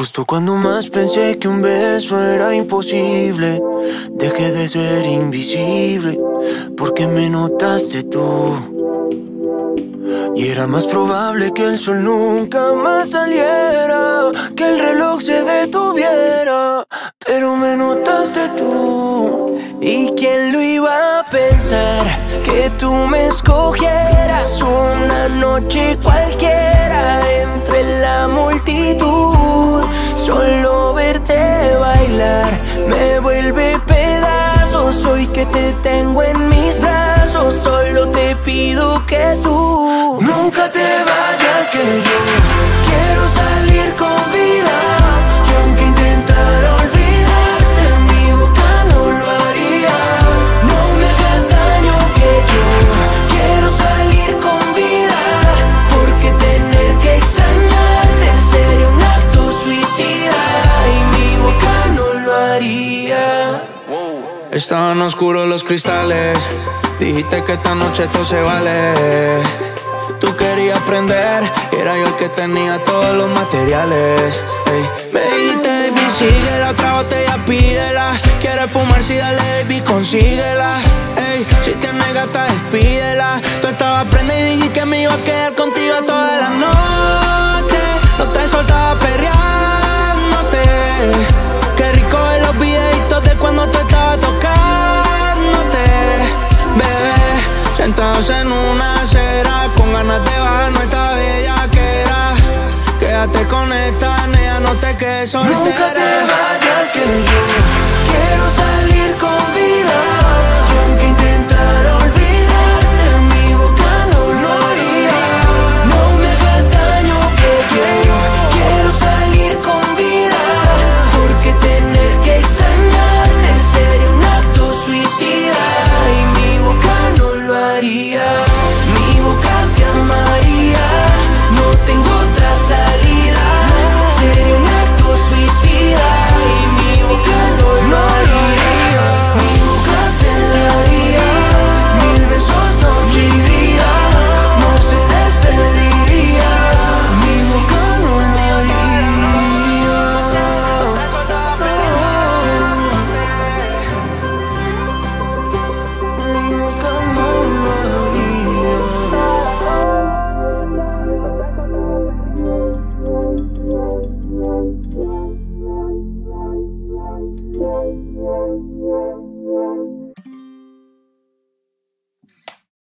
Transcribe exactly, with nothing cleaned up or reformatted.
Justo cuando más pensé que un beso era imposible, dejé de ser invisible porque me notaste tú. Y era más probable que el sol nunca más saliera, que el reloj se detuviera, pero me notaste tú. ¿Y quién lo iba a pensar? Que tú me escogieras una noche cualquiera entre la multitud. Solo verte bailar me vuelve pedazos. Hoy que te tengo en mis brazos, solo te pido que tú nunca te vayas, que yo quiero salir con vida. Estaban oscuros los cristales, dijiste que esta noche todo se vale. Tú querías aprender, y era yo el que tenía todos los materiales. Ey. Me dijiste, baby, sigue la otra botella, pídela. Quieres fumar, sí, dale, baby, consíguela. Ey. Si tienes gata, despídela. Tú estabas prenda y dijiste que me iba a quedar contigo toda la noche. No te soltaba perreándote. Qué rico en los videitos de cuando tú estabas tocándote, bebé. Sentados en una acera, con ganas de bajar nuestra bellaquera. Quédate con esta nena, no te quedes soltera. Nunca te vayas, que